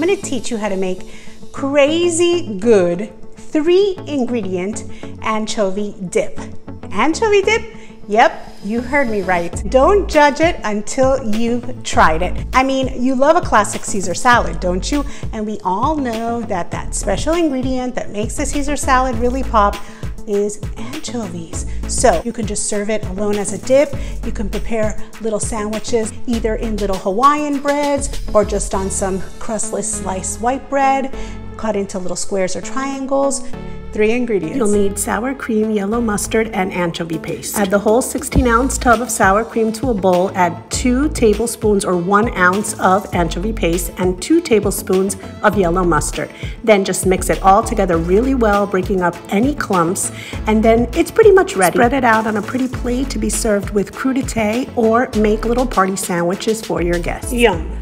I'm gonna teach you how to make crazy good 3-ingredient anchovy dip. Anchovy dip? Yep, you heard me right. Don't judge it until you've tried it. I mean, you love a classic Caesar salad, don't you? And we all know that that special ingredient that makes the Caesar salad really pop is anchovies. So you can just serve it alone as a dip. You can prepare little sandwiches, either in little Hawaiian breads or just on some crustless sliced white bread, cut into little squares or triangles. 3 ingredients. You'll need sour cream, yellow mustard, and anchovy paste. Add the whole 16-ounce tub of sour cream to a bowl, add 2 tablespoons or 1 ounce of anchovy paste and 2 tablespoons of yellow mustard. Then just mix it all together really well, breaking up any clumps, and then it's pretty much ready. Spread it out on a pretty plate to be served with crudité or make little party sandwiches for your guests. Yum!